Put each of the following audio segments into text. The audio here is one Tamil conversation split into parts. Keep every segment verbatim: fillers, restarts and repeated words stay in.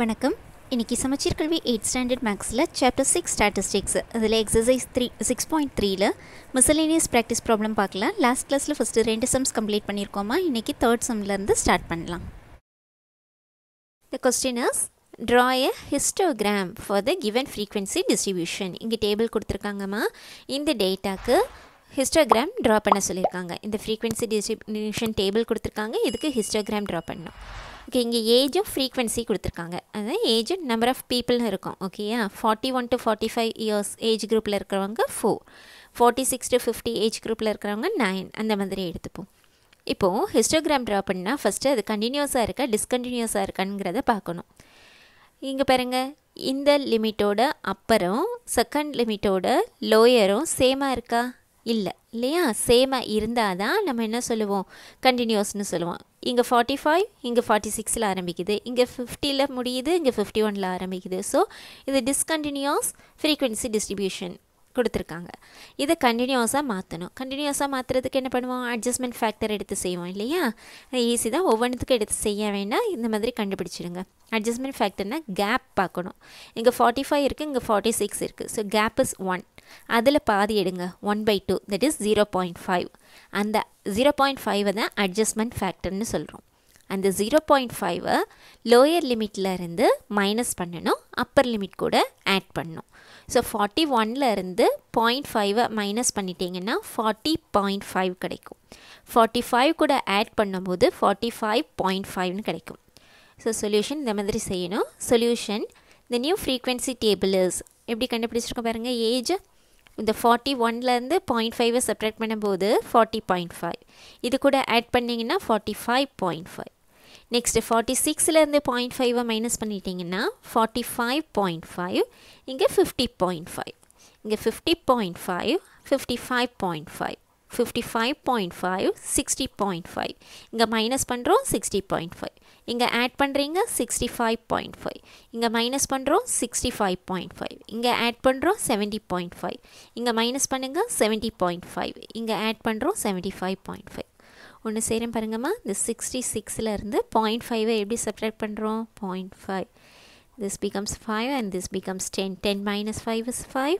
வணக்கம். இன்னைக்கு சமச்சீர் கல்வி எய்த் ஸ்டாண்டர்ட் மேக்ஸில் சாப்டர் சிக்ஸ் ஸ்டாட்டிஸ்டிக்ஸ், அதில் எக்ஸசைஸ் த்ரீ சிக்ஸ் பாயிண்ட் த்ரீயில் மிசலேனியஸ் ப்ராக்டிஸ் ப்ராப்ளம் பார்க்கலாம். லாஸ்ட் கிளாஸில் ஃபஸ்ட்டு ரெண்டு சம்ஸ் கம்ப்ளீட் பண்ணியிருக்கோமா, இன்றைக்கி தேர்ட் சம்லேருந்து ஸ்டார்ட் பண்ணலாம். The question is draw a histogram for the given frequency distribution. இங்கே டேபிள் கொடுத்துருக்காங்கம்மா, இந்த டேட்டாக்கு ஹிஸ்டோகிராம் ட்ரா பண்ண சொல்லியிருக்காங்க. இந்த ஃப்ரீக்வன்சி டிஸ்ட்ரிபியூஷன் டேபிள் கொடுத்துருக்காங்க, இதுக்கு ஹிஸ்டோகிராம் ட்ரா பண்ணணும். ஓகே, இங்கே ஏஜும் ஃப்ரீக்வன்சி கொடுத்துருக்காங்க, அதாவது ஏஜ் நம்பர் ஆஃப் பீப்புள்னு இருக்கும். ஓகேயா, forty one to forty five years age குரூப்பில் இருக்கிறவங்க four, forty six to fifty age குரூப்பில் இருக்கிறவங்க நைன், அந்த மாதிரி எடுத்துப்போம். இப்போது ஹிஸ்டோகிராம் ட்ரா பண்ணால் ஃபஸ்ட்டு அது கண்டினியூஸாக இருக்கா டிஸ்கண்டினியூஸாக இருக்காங்கிறத பார்க்கணும். இங்கே பாருங்கள், இந்த லிமிட்டோட அப்பரும் செகண்ட் லிமிட்டோட லோயரும் சேமாக இருக்கா? இல்லை இல்லையா? சேமாக இருந்தால் தான் நம்ம என்ன சொல்லுவோம், கண்டினியூஸ்னு சொல்லுவோம். இங்கே ஃபார்ட்டி ஃபைவ் இங்கே ஃபார்ட்டி சிக்ஸில் ஆரம்பிக்குது, இங்கே ஃபிஃப்டியில் முடியுது, இங்கே ஃபிஃப்டி ஒனில் ஆரம்பிக்குது. ஸோ இது டிஸ்கண்டினியூஸ் ஃப்ரீக்வன்சி டிஸ்ட்ரிபியூஷன் கொடுத்துருக்காங்க. இதை கண்டினியூஸாக மாற்றணும். கண்டினியூஸாக மாற்றுறதுக்கு என்ன பண்ணுவோம், அட்ஜஸ்ட்மெண்ட் ஃபேக்டர் எடுத்து செய்வோம் இல்லையா? ஈஸி தான், ஒவ்வொன்றுத்துக்கும் எடுத்து செய்ய வேண்டாம், இந்த மாதிரி கண்டுபிடிச்சிடுங்க. அட்ஜஸ்ட்மெண்ட் ஃபேக்டர்னால் கேப் பார்க்கணும். இங்கே ஃபார்ட்டி ஃபைவ் இருக்குது, இங்கே ஃபார்ட்டி சிக்ஸ் இருக்குது. ஸோ கேப் இஸ் ஒன், அதில் பாதி எடுங்க, one by two, that is zero point five. அந்த ஜீரோ பாயிண்ட் ஃபைவை தான் அட்ஜஸ்ட்மெண்ட் ஃபேக்டர்னு சொல்கிறோம். அந்த ஜீரோ பாயிண்ட் ஃபைவை லோயர் லிமிட்டில் இருந்து மைனஸ் பண்ணணும், அப்பர் லிமிட் கூட ஆட் பண்ணணும். ஸோ ஃபார்ட்டி ஒனில் இருந்து பாயிண்ட் ஃபைவை மைனஸ் பண்ணிட்டீங்கன்னா ஃபார்ட்டி பாயிண்ட் ஃபைவ் கிடைக்கும். ஃபார்ட்டி ஃபைவ் கூட ஆட் பண்ணும்போது ஃபார்ட்டி ஃபைவ் பாயிண்ட் ஃபைவ்னு கிடைக்கும். ஸோ சொல்யூஷன் இந்த மாதிரி செய்யணும். Solution the new frequency tables எப்படி கண்டுபிடிச்சிருக்கோம் பாருங்கள். ஏஜ் இந்த ஃபார்ட்டி ஒன்லேருந்து பாயிண்ட் ஃபைவை செப்ரேட் பண்ணும்போது ஃபார்ட்டி பாயிண்ட் ஃபைவ், இது கூட ஆட் பண்ணிங்கன்னா forty five point five. Next forty சிக்ஸ்லேருந்து பாயிண்ட் ஃபைவை மைனஸ் பண்ணிட்டீங்கன்னா ஃபார்ட்டி ஃபைவ் பாயிண்ட் ஃபைவ், இங்கே ஃபிஃப்டி பாயிண்ட் ஃபைவ், இங்கே fifty point five, fifty five point five, fifty five point five, sixty point five. இங்கே மைனஸ் பண்ணுறோம் சிக்ஸ்டி பாயிண்ட் ஃபைவ், இங்கே ஆட் பண்ணுறீங்க சிக்ஸ்டி ஃபைவ் பாயிண்ட் ஃபைவ், இங்கே மைனஸ் பண்ணுறோம் சிக்ஸ்டி ஃபைவ் பாயிண்ட் ஃபைவ், இங்கே ஆட் பண்ணுறோம் செவன்ட்டி பாயிண்ட் ஃபைவ், இங்கே மைனஸ் பண்ணுங்கள் செவன்ட்டி பாயிண்ட் ஃபைவ், இங்கே ஆட் பண்ணுறோம் செவன்ட்டி ஃபைவ் பாயிண்ட் ஃபைவ். ஒன்று செய்கிறேன் பாருங்கம்மா, இந்த சிக்ஸ்டி சிக்ஸில் இருந்து பாயிண்ட் ஃபைவை எப்படி செப்ரேட் பண்ணுறோம், point five. This becomes five and this becomes ten. Ten minus five is five,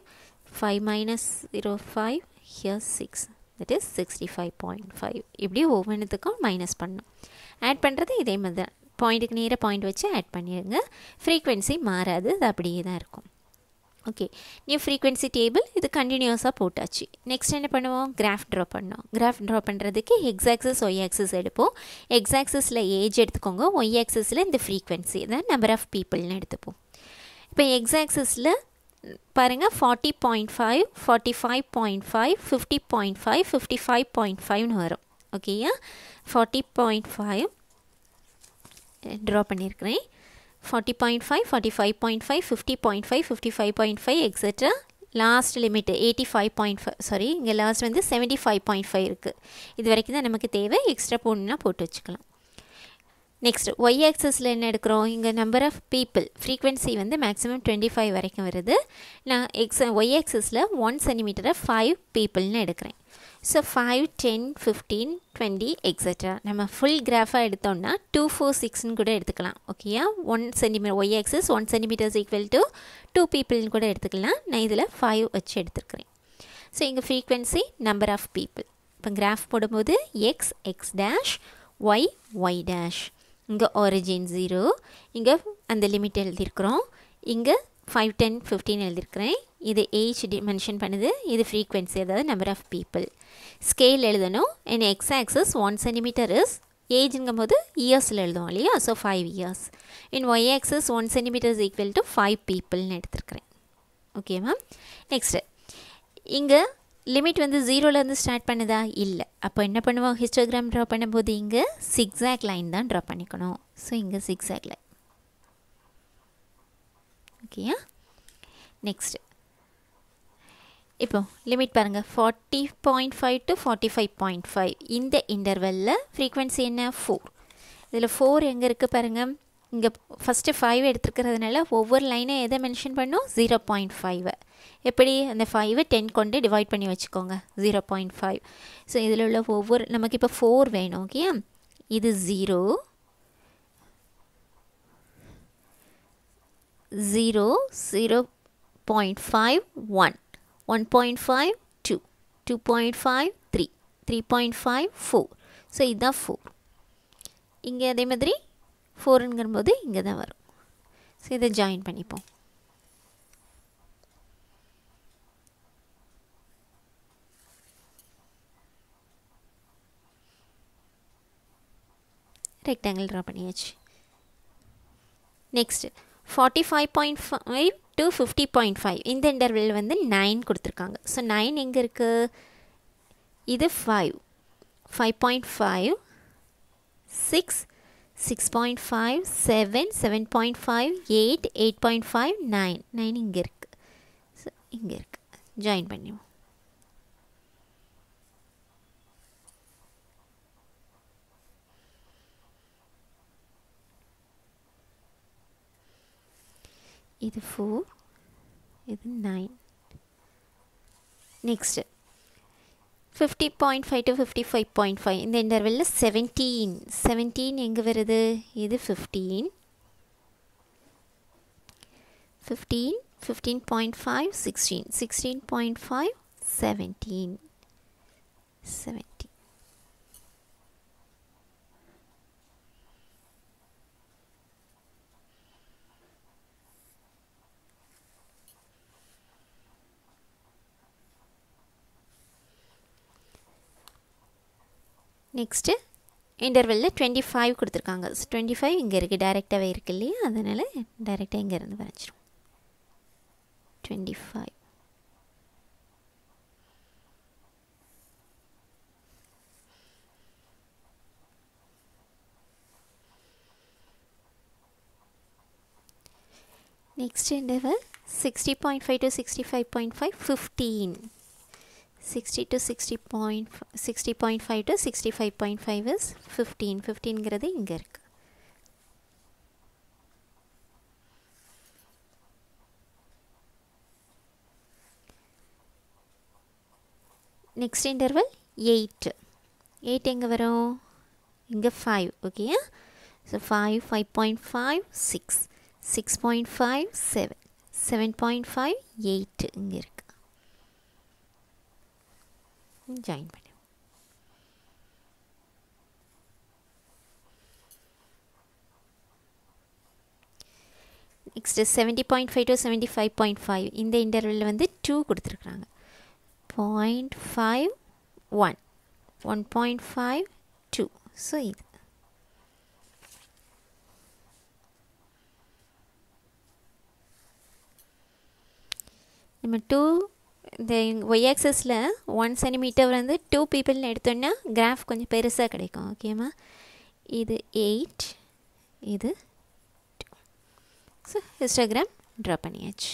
five minus zero five, here six, that is sixty five point five. இப்படி ஒவ்வொன்றுத்துக்கும் மைனஸ் பண்ணணும். ஆட் பண்ணுறது இதே மாதிரி தான், பாயிண்ட்டுக்கு நேராக பாயிண்ட் வச்சு ஆட் பண்ணிடுங்க. ஃப்ரீக்வன்சி மாறாது, அது அப்படியே தான் இருக்கும். ஓகே, நியூ ஃப்ரீக்வன்சி டேபிள் இது கண்டினியூஸாக போட்டாச்சு. நெக்ஸ்ட் என்ன பண்ணுவோம், கிராஃப் ட்ரா பண்ணோம். கிராஃப் ட்ரா பண்ணுறதுக்கு எக்ஸ் ஆக்சிஸ் ஒய் ஆக்சிஸ் எடுப்போம். எக்ஸ் ஆக்சிஸில் ஏஜ் எடுத்துக்கோங்க, ஒய் ஆக்சிஸில் இந்த ஃப்ரீக்வன்சி தான் நம்பர் ஆஃப் பீப்புள்னு எடுத்துப்போம். இப்போ எக்ஸ் ஆக்சிஸில் பாருங்கள், forty point five, forty five point five, fifty point five, fifty five point five வரும். ஓகேயா, ஃபார்ட்டி பாயிண்ட் ஃபைவ் ட்ரா பண்ணியிருக்கிறேன், forty point five, forty five point five, fifty point five, fifty five point five etcetera. Last limit eighty five point five sorry இங்கே லாஸ்ட் வந்து செவன்ட்டி ஃபைவ் பாயிண்ட் ஃபைவ் இருக்குது. இது வரைக்கும் தான் நமக்கு தேவை, எக்ஸ்ட்ரா போடணுன்னா போட்டு வச்சுக்கலாம். நெக்ஸ்ட் ஒய் ஆக்சஸில் என்ன எடுக்கிறோம், இங்கே நம்பர் ஆஃப் பீப்புள் ஃப்ரீக்வன்சி வந்து மேக்ஸிமம் டுவெண்ட்டி ஃபைவ் வரைக்கும் வருது. நான் எக்ஸ் ஒய் ஆக்சஸில் ஒன் சென்டிமீட்டரை ஃபைவ் பீப்புள்னு எடுக்கிறேன். So five, ten, fifteen, twenty etcetera. நம்ம ஃபுல் கிராஃபாக எடுத்தோம்னா டூ ஃபோர் சிக்ஸ்ன்னு கூட எடுத்துக்கலாம். ஓகேயா, one centimetre Y axis one centimetres equal to two பீப்புள்னு கூட எடுத்துக்கலாம். நான் இதில் ஃபைவ் வச்சு எடுத்துருக்கிறேன். ஸோ இங்கே ஃப்ரீக்வன்சி நம்பர் ஆஃப் பீப்புள். இப்போ கிராஃப் போடும்போது X X dash, Y Y dash. இங்கே ஆரிஜின் ஜீரோ, இங்கே அந்த லிமிட் எழுதியிருக்கிறோம், இங்கே ஃபைவ் டென் ஃபிஃப்டின் எழுதியிருக்கிறேன். இது ஏஜ் மென்ஷன் பண்ணுது, இது ஃப்ரீக்வன்சி அதாவது நம்பர் ஆஃப் பீப்புள். ஸ்கேல் எழுதணும், என் X axis one centimetre is ஏஜ்ங்கும் போது இயர்ஸில் எழுதுவோம் இல்லையா? So five years. என் Y axis one centimetre is equal to five பீப்புள்னு எடுத்துருக்கிறேன். ஓகே மேம், நெக்ஸ்ட்டு இங்கே லிமிட் வந்து ஜீரோலேருந்து ஸ்டார்ட் பண்ணுதா? இல்லை. அப்போ என்ன பண்ணுவோம், ஹிஸ்டோகிராம் ட்ரா பண்ணும்போது இங்கே சிக்ஸாக் லைன் தான் ட்ரா பண்ணிக்கணும். ஸோ இங்கே சிக்ஸாக் லைன். ஓகேயா, நெக்ஸ்ட்டு இப்போ லிமிட் பாருங்கள், forty point five to forty five point five. இந்த இன்டர்வெல்லில் ஃப்ரீக்வன்சி என்ன, ஃபோர். இதில் ஃபோர் எங்கே இருக்குது பாருங்கள், இங்கே ஃபஸ்ட்டு ஃபைவ் எடுத்துருக்கிறதுனால ஒவ்வொரு லைனை எதை மென்ஷன் பண்ணோம், ஜீரோ பாயிண்ட் ஃபைவை. எப்படி அந்த ஃபைவை டென் கொண்டு டிவைட் பண்ணி வச்சுக்கோங்க, ஜீரோ பாயிண்ட் ஃபைவ். ஸோ இதில் உள்ள ஒவ்வொரு நமக்கு இப்போ ஃபோர் வேணும். ஓகே, இது zero, zero, zero point five, one, one point five, two, two point five, three, three point five, four. So, this is four. Inge adhe madri four engumbodhu inga da varum. So, idu join pannipom. Rectangle draw panniyachu. Next forty-five point five to fifty point five. In the interval வந்து nine கொடுத்திருக்காங்க. So nine எங்க இருக்கு? இது five. five point five, six, six point five, seven, seven point five, eight, eight point five, nine. nine இங்க இருக்கு. So இங்க இருக்கு. Join பண்ணியும். இது four, இது nine. Next, fifty point five to fifty-five point five. இந்த intervalல seventeen. seventeen எங்க வருது? இது fifteen. fifteen, fifteen point five, sixteen. sixteen point five, seventeen. seventeen. Next, interval twenty-five கொடுத்திருக்காங்க. So, twenty-five இங்க இருக்கு, டைரக்டாவே இருக்கு இல்லையா? அதனால டைரக்டா இங்க இருந்து வரையறோம். twenty-five. Next interval sixty point five to sixty-five point five, fifteen. sixty to sixty point five, sixty point five to sixty-five point five is fifteen. fifteen இங்கறது இங்க இருக்கு. Next interval eight. eight எங்க வரும்? இங்க five. Okay. So five, five point five, six, six point five, seven, seven point five, eight இங்க இருக்கு. Join பண்ணு. Next seventy point five to seventy-five point five. இந்த interval வந்து two கொடுத்திருக்காங்க. zero point five, one, one point five, two. So இது நம்ம two. The y-axis la one centimeter வந்து two people னு எடுத்தோம்னா graph கொஞ்சம் பெருசா கிடைக்கும். ஓகேமா? இது eight, இது two. So histogram draw பண்ணியாச்சு.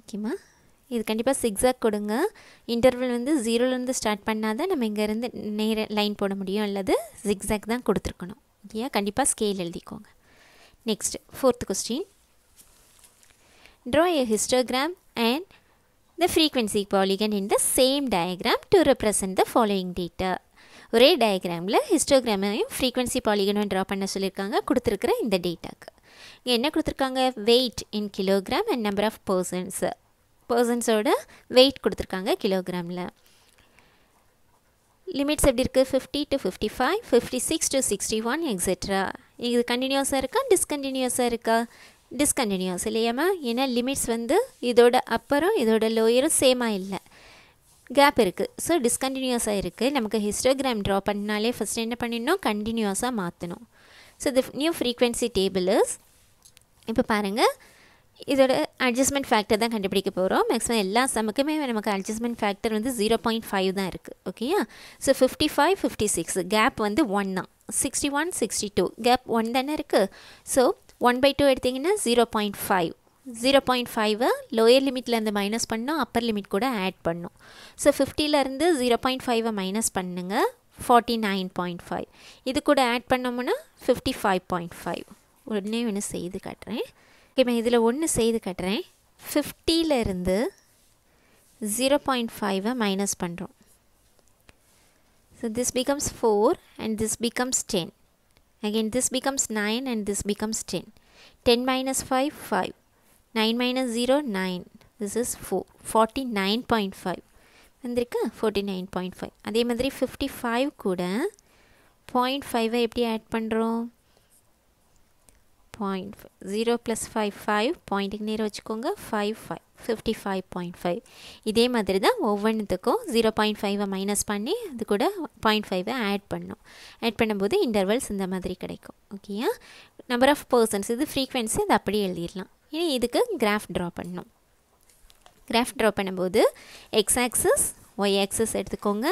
ஓகேமா? இது கண்டிப்பா zigzag கொடுங்க. இன்டர்வல் வந்து zero ல இருந்து ஸ்டார்ட் பண்ணாதான் நம்ம இங்க இருந்து நேரா லைன் போட முடியும், அல்லது zigzag தான் கொடுத்திருக்கணும். ஓகேயா? கண்டிப்பா ஸ்கேல் எழுதிக்கோங்க. Next fourth question. Draw a histogram and the frequency polygon in the same diagram to represent the following data. ஒரே டயக்ராம்ல ஹிஸ்டோகிராமையும் ஃப்ரீக்வன்சி பாலிகனும் ட்ரா பண்ண சொல்லியிருக்காங்க கொடுத்துருக்கிற இந்த டேட்டாக்கு. இங்கே என்ன கொடுத்துருக்காங்க? Weight in kilogram and number of persons. பர்சன்ஸோட வெயிட் கொடுத்துருக்காங்க கிலோகிராமில். லிமிட்ஸ் எப்படி இருக்குது? Fifty to fifty five, fifty six to sixty one etcetera. இது கண்டினியூஸாக இருக்கா டிஸ்கண்டினியூஸாக இருக்கா? டிஸ்கண்டினியூஸ் இல்லையாம்மா? ஏன்னா லிமிட்ஸ் வந்து இதோட அப்பரும் இதோட லோயரும் சேமாக இல்லை, கேப் இருக்குது. ஸோ டிஸ்கண்டினியூஸாக இருக்குது. நமக்கு ஹிஸ்டோகிராம் ட்ரா பண்ணாலே ஃபஸ்ட் என்ன பண்ணிடணும்? கண்டினியூஸாக மாற்றணும். So the new frequency tables இப்போ பாருங்கள். இதோட அட்ஜஸ்ட்மெண்ட் ஃபேக்டர் தான் கண்டுபிடிக்க போகிறோம். மேக்ஸிமம் எல்லா சமக்குமே நமக்கு அட்ஜஸ்ட்மெண்ட் ஃபேக்டர் வந்து ஜீரோ பாயிண்ட் ஃபைவ் தான் இருக்குது. ஓகேயா? So fifty five fifty six gap வந்து ஒன் தான். Sixty one sixty two gap one தானே இருக்குது. ஸோ ஒன் பை டூ எடுத்திங்கன்னா zero point five zero point ஃபைவை லோயர் லிமிட்லேருந்து மைனஸ் பண்ணோம், அப்பர் லிமிட் கூட ஆட் பண்ணோம். ஸோ ஃபிஃப்டிலேருந்து ஜீரோ பாயிண்ட் ஃபைவை மைனஸ் பண்ணுங்க, ஃபார்ட்டி நைன் பாயிண்ட் ஃபைவ். இது கூட ஆட் பண்ணோம்னா ஃபிஃப்டி ஃபைவ் பாயிண்ட் ஃபைவ். உடனே ஒன்று செய்து காட்டுறேன். ஓகேம்மா, இதில் ஒன்று செய்து காட்டுறேன். ஃபிஃப்டிலேருந்து ஜீரோ பாயிண்ட் ஃபைவை மைனஸ் பண்ணுறோம். So this becomes four and this becomes ten. Again this becomes nine and this becomes ten. ten minus five, five. nine minus zero, nine. This is four. forty-nine point five. forty-nine point five. அதே மாதிரி fifty-five கூட zero point five ஐ எப்படி ஆட் பண்றோம்? zero point five. zero plus five, five. Point க்கு நேரா வச்சுக்கோங்க five, five. fifty-five point five. இதே மாதிரி தான் ஒவ்வொன்றுத்துக்கும் zero point five மைனஸ் பண்ணி இது கூட zero point five ஆட் பண்ணோம். ஆட் பண்ணும்போது இன்டர்வல்ஸ் இந்த மாதிரி கிடைக்கும். ஓகேயா? நம்பர் ஆஃப் பர்சன்ஸ் இது frequency இது அப்படியே எழுதிரலாம். இனி இதுக்கு graph draw பண்ணனும். Graph draw பண்ணும்போது x axis, y axis எடுத்துக்கோங்க.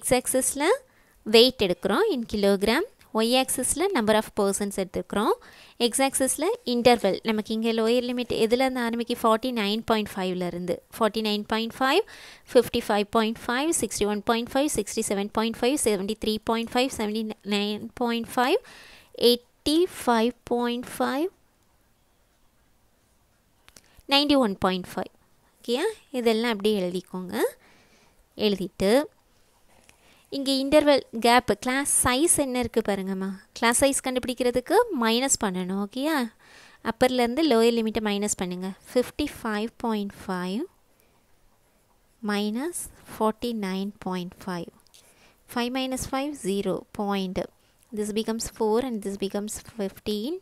x axisல weight எடுக்கிறோம் in kilogram, y axisல number of persons எடுத்துக்கிறோம். x axisல interval நமக்கு இங்க lower limit எதுல இருந்து ஆரம்பிக்கு forty-nine point five ல இருந்து forty-nine point five, fifty-five point five, sixty-one point five, sixty-seven point five, seventy-three point five, seventy-nine point five, eighty-five point five, ninety-one point five. ஓகேயா? இதெல்லாம் அப்படியே எழுதிக்கோங்க. எழுதிட்டு இங்கே இன்டர்வல் கேப் கிளாஸ் சைஸ் என்ன இருக்குது பாருங்கம்மா. கிளாஸ் சைஸ் கண்டுபிடிக்கிறதுக்கு மைனஸ் பண்ணணும். ஓகேயா? அப்பர்லேருந்து லோயர் லிமிட்டை மைனஸ் பண்ணுங்கள். Fifty five point five minus forty nine point five five minus five zero point this becomes four and this becomes fifteen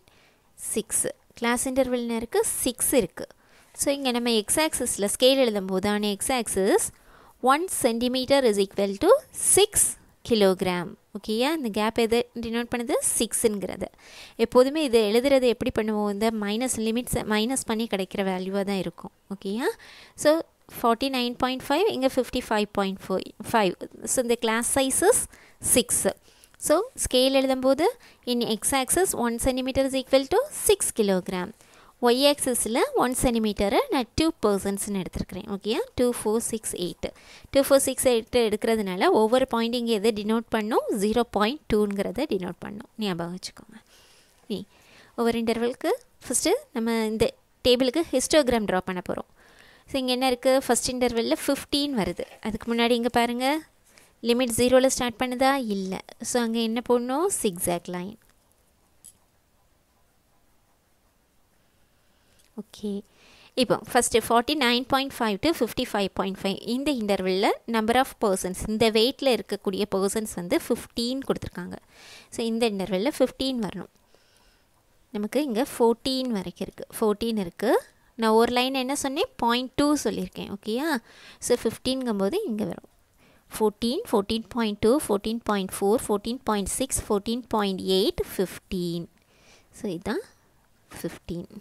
six class interval என்ன இருக்குது? சிக்ஸ் இருக்குது. So, இங்க நம்ம x-axis ல scale எழுதும் போதான x-axis one centimeter is equal to six kilogram. Okay, இந்த gap எது denote பண்ணது six இன்கிறது. எப்போதுமே இது எழுதுறது எப்படி பண்ணுவோம்? இந்த minus limits minus பண்ணி கிடைக்கிற value தான் இருக்கும். Okay, so forty-nine point five இங்க fifty-five point five. So, இந்த class size is six. So, scale எழுதும் போது in x-axis one centimeter is equal to six kilogram. y-axisல one centimeter நான் two persons எடுத்திருக்கிறேன். ஓகேயா? two, four, six, eight. two, four, six, eight எடுக்கிறதுனால ஒவ்வொரு பாயிண்ட் இங்கே எதை டினோட் பண்ணும்? zero point two ங்கிறத டினோட் பண்ணும். ஞாபகம் வச்சுக்கோங்க. நீ ஒவ்வொரு இன்டர்வலுக்கு ஃபஸ்ட்டு நம்ம இந்த டேபிளுக்கு ஹிஸ்டோகிராம் ட்ரா பண்ண போகிறோம். ஸோ இங்கே என்ன இருக்குது? ஃபஸ்ட் இன்டர்வலில் ஃபிஃப்டீன் வருது. அதுக்கு முன்னாடி இங்கே பாருங்கள், லிமிட் ஜீரோவில் ஸ்டார்ட் பண்ணுதா? இல்லை. ஸோ அங்கே என்ன போடணும்? zigzag line. ஓகே, இப்போ first forty nine point five to fifty five point five இந்த இன்டர்வலில் நம்பர் ஆஃப் பர்சன்ஸ் இந்த வெயிட்டில் இருக்கக்கூடிய பர்சன்ஸ் வந்து ஃபிஃப்டீன் கொடுத்துருக்காங்க. ஸோ இந்த இன்டர்வலில் ஃபிஃப்டீன் வரணும். நமக்கு இங்கே ஃபோர்டீன் வரைக்கும் இருக்குது. ஃபோர்டீன் இருக்குது. நான் ஒரு லைன் என்ன சொன்னேன்? பாயிண்ட் டூ சொல்லியிருக்கேன். ஓகேயா? ஸோ ஃபிஃப்டீன்ங்கும் போது இங்கே வரும் fourteen, fourteen point two, fourteen point four, fourteen point six, fourteen point eight, fifteen. So இதுதான் ஃபிஃப்டீன்.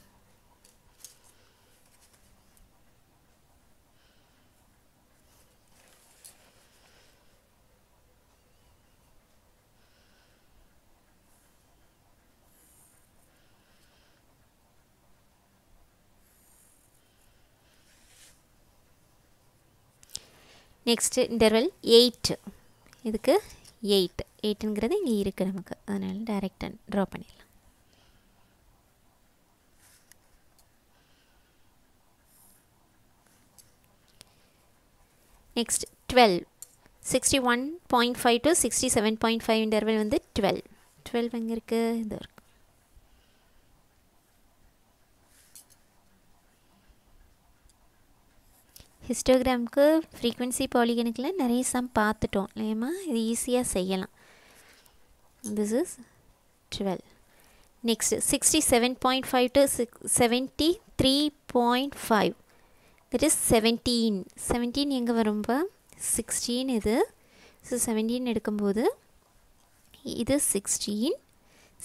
Next interval eight. இதுக்கு eight. eight இங்கிறது இங்கே இருக்கு நமக்கு. அதனால் direct draw பண்ணிடலாம். Next twelve. sixty-one point five to sixty-seven point five interval வந்து twelve. twelve இங்க இருக்கு. இது இருக்கு. ஹிஸ்டோகிராமுக்கு ஃப்ரீக்வன்சி பாலிகனுக்குள்ள நிறைய சம் பார்த்துட்டோம் இல்லையம்மா? இது ஈஸியாக செய்யலாம். This is twelve. Next sixty seven point five to six seventy three point five that is seventeen. Seventeen எங்கே வரும்பா? சிக்ஸ்டீன் இது. ஸோ செவன்டீன் எடுக்கும்போது இது sixteen,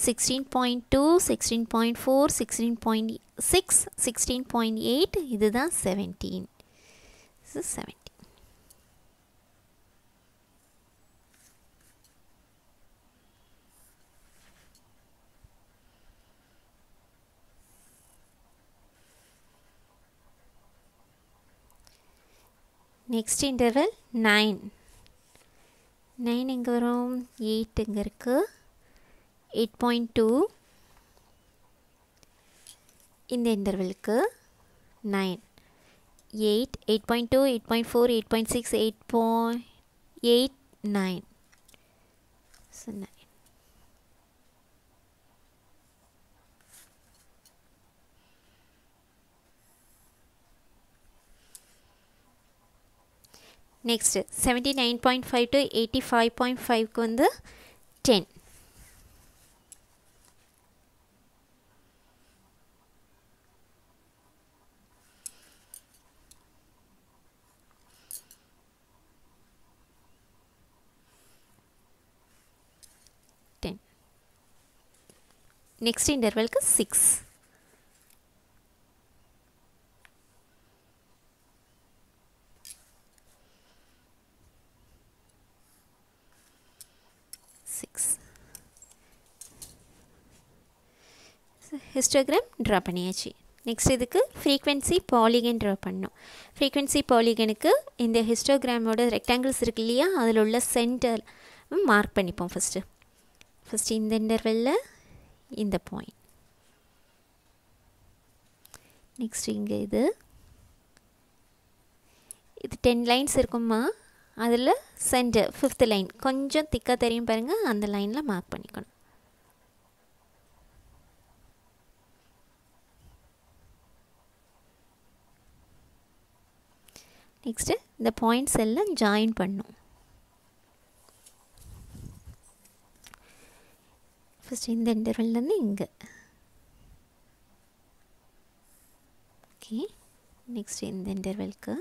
sixteen point two, sixteen point four, sixteen point six, sixteen point eight, இதுதான் seventeen. This is seventeen. Next interval nine. nine எங்க வரும்? eight எங்க இருக்கு? eight point two இந்த இன்டர்வலுக்கு nine. eight, eight point two, eight point four, eight point six, eight point eight, nine. So nine. Next seventy-nine point five to eighty-five point five ku undu ten. ten. Next interval ku six. six. So, histogram draw panniyaachi. Next idukku frequency polygon draw pannum. Frequency polygon ku indha histogram oda rectangles irukilliya adhula ulla center mark pannipom first. First indha interval la indha point. Next inga idu idu ten lines irukuma. Adula center fifth line konjam thicka theriyum parunga and the line la mark panikonum. Next the points ella join pannum. First indha interval la inga. Okay, next indha interval ku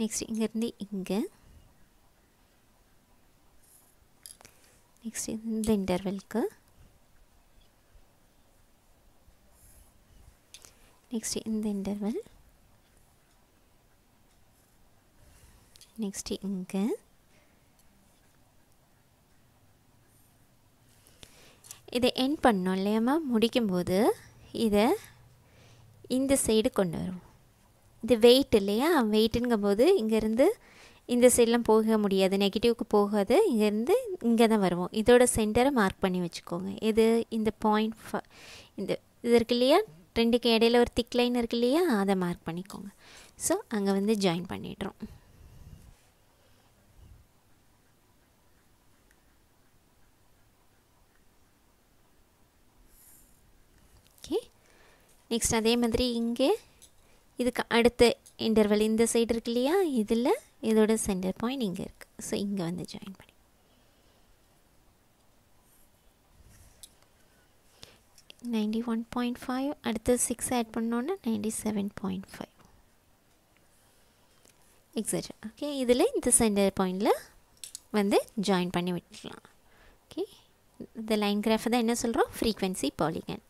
next inga irundhi inga. Next in the interval ku next in the interval next inga. Idu end pannom illama mudikumbodhu idu indha side kondu varum. The weight இல்லையா வெயிட்ங்கும்போது இங்கேருந்து இந்த சைட்லாம் போக முடியாது, நெகட்டிவ்க்கு போகாது, இங்கேருந்து இங்கே தான் வருவோம். இதோட சென்டரை மார்க் பண்ணி வச்சுக்கோங்க. இது இந்த பாயிண்ட் இந்த இது இருக்கு இல்லையா, ரெண்டுக்கு இடையில ஒரு திக் லைன் இருக்கு இல்லையா, அதை மார்க் பண்ணிக்கோங்க. ஸோ அங்கே வந்து ஜாயின் பண்ணிடுறோம். ஓகே, நெக்ஸ்ட் அதே மாதிரி இங்கே இதுக்கு அடுத்த இன்டர்வல் இந்த சைடு இருக்கு இல்லையா, இதில் இதோட சென்டர் பாயிண்ட் இங்கே இருக்குது. ஸோ இங்கே வந்து ஜாயின் பண்ணி நைன்டி ஒன் பாயிண்ட் ஃபைவ் அடுத்து சிக்ஸ் ஆட் பண்ணோன்னா ninety seven point five etcetera. Okay, இதில் இந்த சென்டர் பாயிண்டில் வந்து ஜாயின் பண்ணி விட்டுக்கலாம். ஓகே, இந்த லைன் கிராஃபை தான் என்ன சொல்கிறோம், ஃப்ரீக்வன்சி பாலிகன்.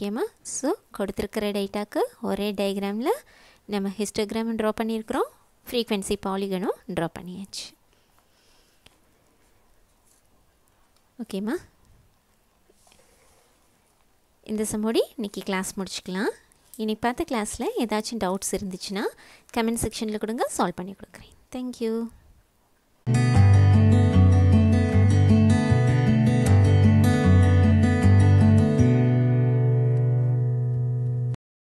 ஓகேம்மா, ஸோ கொடுத்துருக்கிற டேட்டாக்கு ஒரே டயக்ராமில் நம்ம ஹிஸ்டோகிராமும் ட்ரா பண்ணியிருக்கிறோம், ஃப்ரீக்வன்சி பாலிகனும் ட்ரா பண்ணியாச்சு. ஓகேம்மா, இந்த சமோடி இன்றைக்கி கிளாஸ் முடிச்சுக்கலாம். இன்னைக்கு பார்த்த கிளாஸில் ஏதாச்சும் டவுட்ஸ் இருந்துச்சுன்னா கமெண்ட் செக்ஷனில் கொடுங்க, சால்வ் பண்ணி கொடுக்குறேன். தேங்க்யூ.